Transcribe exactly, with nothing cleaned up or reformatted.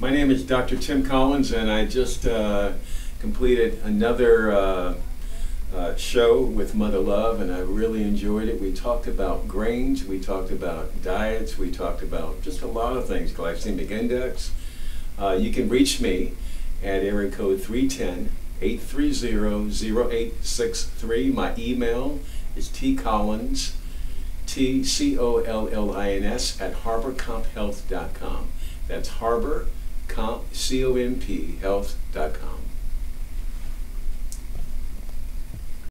My name is Doctor Tim Collins, and I just uh, completed another uh, uh, show with Mother Love, and I really enjoyed it. We talked about grains, we talked about diets, we talked about just a lot of things, glycemic index. Uh, you can reach me at area code three one zero, eight three zero, zero eight six three. My email is tcollins, T C O L L I N S, at harbor comp health dot com. That's harbor, comp, C O M P, health dot com.